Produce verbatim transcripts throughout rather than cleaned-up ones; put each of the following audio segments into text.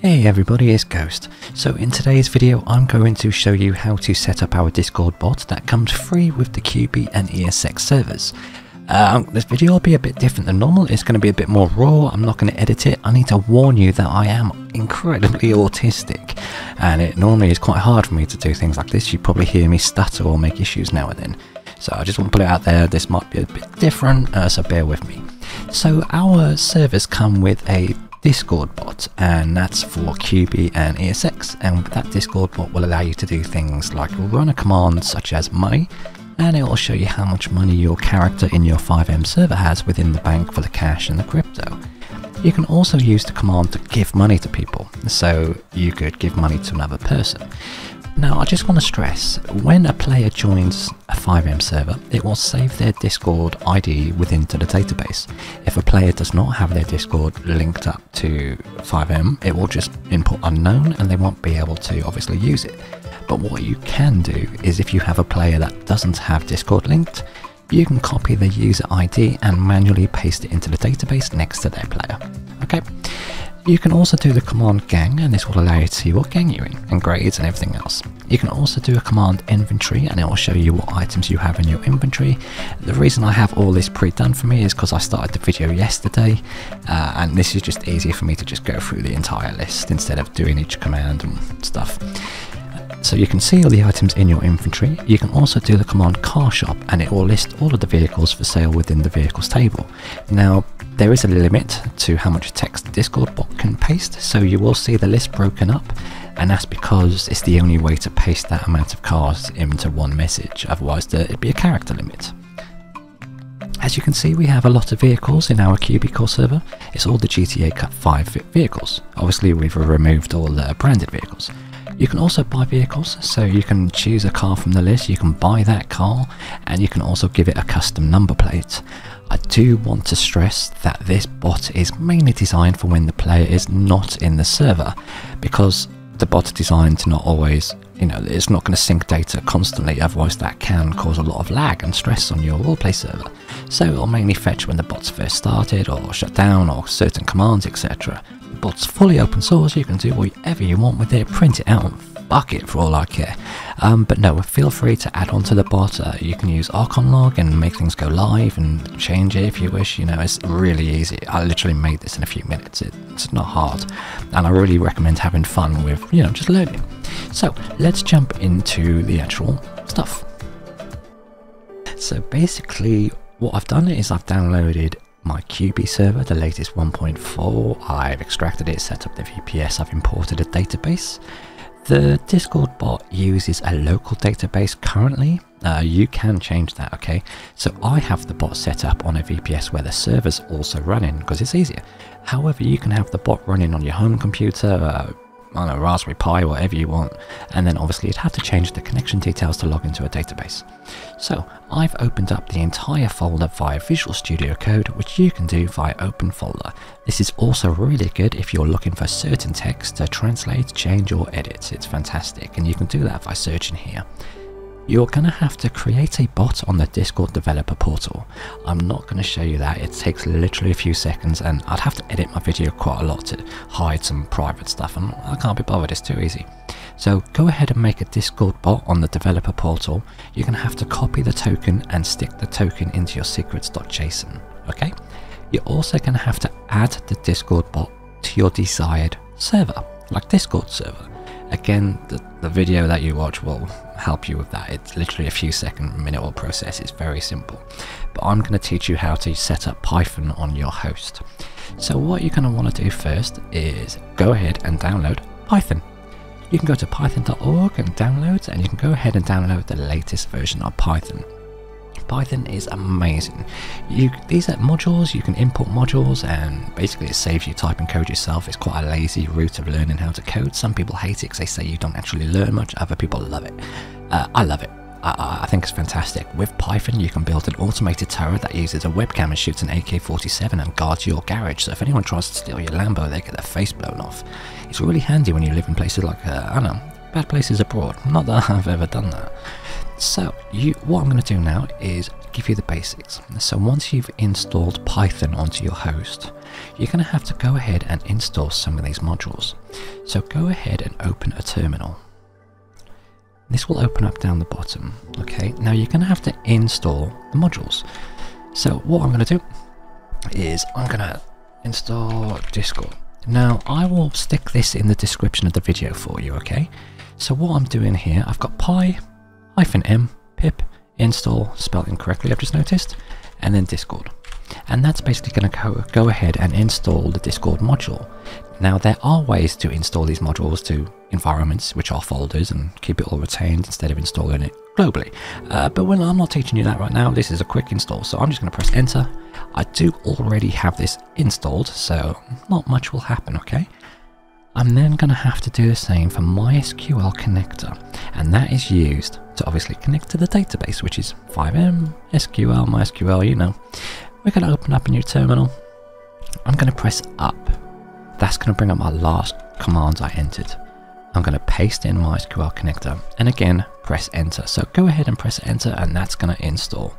Hey everybody, it's Ghost. So in today's video I'm going to show you how to set up our Discord bot that comes free with the Q B and E S X servers. Um, this video will be a bit different than normal. It's going to be a bit more raw. I'm not going to edit it. I need to warn you that I am incredibly autistic and it normally is quite hard for me to do things like this. You probably hear me stutter or make issues now and then. So I just want to put it out there, this might be a bit different, uh, so bear with me. So our servers come with a Discord bot, and that's for Q B and E S X, and that Discord bot will allow you to do things like run a command such as money, and it will show you how much money your character in your five M server has within the bank for the cash and the crypto. You can also use the command to give money to people, so you could give money to another person. Now I just want to stress, when a player joins a five M server, it will save their Discord I D within to the database. If a player does not have their Discord linked up to five M, it will just input unknown and they won't be able to obviously use it. But what you can do is, if you have a player that doesn't have Discord linked, you can copy the user I D and manually paste it into the database next to their player. Okay. You can also do the command gang, and this will allow you to see what gang you're in, and grades and everything else. You can also do a command inventory, and it will show you what items you have in your inventory. The reason I have all this pre-done for me is because I started the video yesterday, uh, and this is just easier for me to just go through the entire list instead of doing each command and stuff. So you can see all the items in your inventory. You can also do the command car shop, and it will list all of the vehicles for sale within the vehicles table. Now there is a limit to how much text the Discord bot can paste, so you will see the list broken up, and that's because it's the only way to paste that amount of cars into one message, otherwise there'd be a character limit. As you can see, we have a lot of vehicles in our Q B core server. It's all the G T A cut five vehicles. Obviously we've removed all the branded vehicles. You can also buy vehicles, so you can choose a car from the list, you can buy that car, and you can also give it a custom number plate. I do want to stress that this bot is mainly designed for when the player is not in the server, because the bot's designed to not always, you know, it's not going to sync data constantly, otherwise that can cause a lot of lag and stress on your roleplay server. So it'll mainly fetch when the bot's first started, or shut down, or certain commands, et cetera. Bot's fully open source, you can do whatever you want with it, print it out and fuck it for all I care. Um, but no, feel free to add on to the bot. Uh, you can use ArchonLog and make things go live and change it if you wish. You know, it's really easy. I literally made this in a few minutes. It, it's not hard, and I really recommend having fun with, you know, just learning. So let's jump into the actual stuff. So basically what I've done is I've downloaded my Q B server, the latest one point four, I've extracted it, set up the V P S, I've imported a database. The Discord bot uses a local database currently. Uh, you can change that, okay? So I have the bot set up on a V P S where the server's also running because it's easier. However, you can have the bot running on your home computer, uh, on a Raspberry Pi, whatever you want, and then obviously you'd have to change the connection details to log into a database. So I've opened up the entire folder via Visual Studio Code, which you can do via Open Folder. This is also really good if you're looking for certain text to translate, change or edit. It's fantastic, and you can do that by searching here. You're going to have to create a bot on the Discord developer portal. I'm not going to show you that, it takes literally a few seconds, and I'd have to edit my video quite a lot to hide some private stuff, and I can't be bothered, it's too easy. So go ahead and make a Discord bot on the developer portal. You're going to have to copy the token and stick the token into your secrets dot json, okay? You're also going to have to add the Discord bot to your desired server, like Discord server. Again, the, the video that you watch will help you with that. It's literally a few second, minute or process. It's very simple. But I'm going to teach you how to set up Python on your host. So what you're going to want to do first is go ahead and download Python. You can go to python dot org and downloads, and you can go ahead and download the latest version of Python. Python is amazing. You, these are modules, you can import modules, and basically it saves you typing code yourself. It's quite a lazy route of learning how to code. Some people hate it because they say you don't actually learn much, other people love it. Uh, I love it. I, I think it's fantastic. With Python you can build an automated turret that uses a webcam and shoots an A K forty-seven and guards your garage, so if anyone tries to steal your Lambo they get their face blown off. It's really handy when you live in places like, uh, I don't know, bad places abroad. Not that I've ever done that. So you, what I'm going to do now is give you the basics. So once you've installed Python onto your host, you're going to have to go ahead and install some of these modules. So go ahead and open a terminal. This will open up down the bottom. Okay, now you're going to have to install the modules. So what I'm going to do is I'm going to install Discord. Now I will stick this in the description of the video for you, okay? So what I'm doing here, I've got pi-m pip install, spelled incorrectly I've just noticed, and then Discord. And that's basically going to go ahead and install the Discord module. Now there are ways to install these modules to environments, which are folders, and keep it all retained instead of installing it globally. Uh, but when I'm not teaching you that right now, this is a quick install, so I'm just going to press enter. I do already have this installed, so not much will happen, okay? I'm then going to have to do the same for MySQL connector, and that is used to obviously connect to the database, which is five M, S Q L, MySQL, you know. We're going to open up a new terminal. I'm going to press up. That's going to bring up my last command I entered. I'm going to paste in MySQL connector and again press enter. So go ahead and press enter, and that's going to install.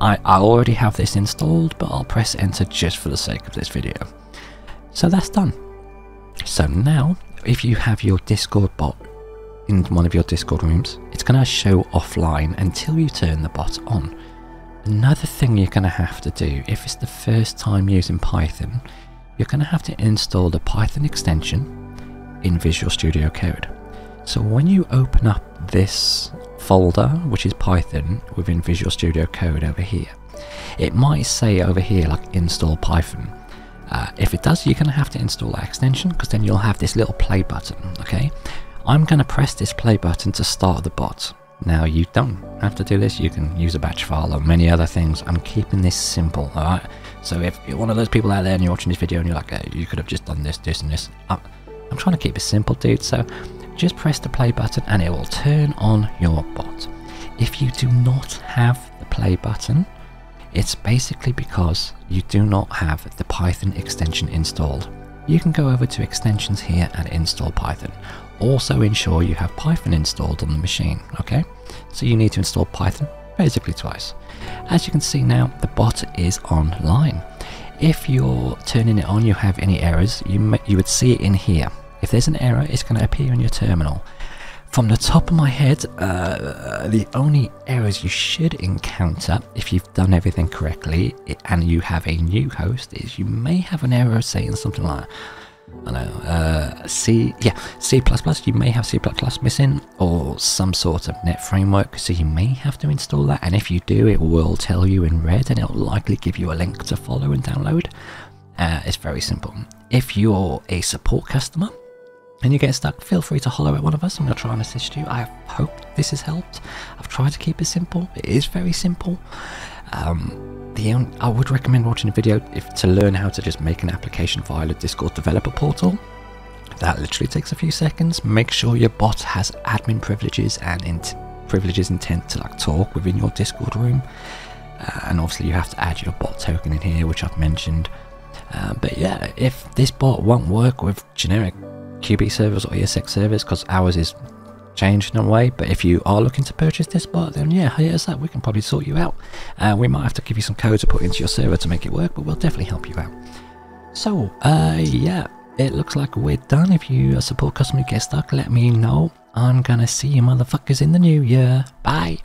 I, I already have this installed, but I'll press enter just for the sake of this video. So that's done. So now if you have your Discord bot in one of your Discord rooms, it's going to show offline until you turn the bot on. Another thing you're going to have to do, if it's the first time using Python, you're going to have to install the Python extension in Visual Studio Code. So when you open up this folder, which is Python, within Visual Studio Code over here, it might say over here like install Python. Uh, if it does, you're going to have to install that extension, because then you'll have this little play button, okay? I'm going to press this play button to start the bot. Now you don't have to do this, you can use a batch file or many other things. I'm keeping this simple, alright? So if you're one of those people out there and you're watching this video and you're like, hey, you could have just done this, this and this. I'm, I'm trying to keep it simple, dude, so just press the play button and it will turn on your bot. If you do not have the play button, it's basically because you do not have the Python extension installed. You can go over to extensions here and install Python. Also ensure you have Python installed on the machine, okay? So you need to install Python basically twice. As you can see now, the bot is online. If you're turning it on, you have any errors, you, may, you would see it in here. If there's an error, it's going to appear in your terminal. From the top of my head, uh, the only errors you should encounter if you've done everything correctly and you have a new host is you may have an error saying something like, I know, uh, C, yeah, C plus plus, you may have C plus plus missing, or some sort of net framework, so you may have to install that, and if you do, it will tell you in red, and it'll likely give you a link to follow and download. Uh, it's very simple. If you're a support customer and you get stuck, feel free to holler at one of us, and we'll try and assist you. I hope this has helped. I've tried to keep it simple. It is very simple. Um... The only, I would recommend watching a video if to learn how to just make an application via the Discord developer portal. That literally takes a few seconds. Make sure your bot has admin privileges and int privileges intent to like talk within your Discord room. Uh, and obviously you have to add your bot token in here, which I've mentioned. Uh, but yeah, if this bot won't work with generic Q B servers or E S X servers, because ours is changed in a way, but if you are looking to purchase this bot, then yeah, here's that, we can probably sort you out. Uh, we might have to give you some code to put into your server to make it work, but we'll definitely help you out. So uh yeah, it looks like we're done. If you support customer, get stuck, let me know. I'm gonna see you motherfuckers in the new year. Bye.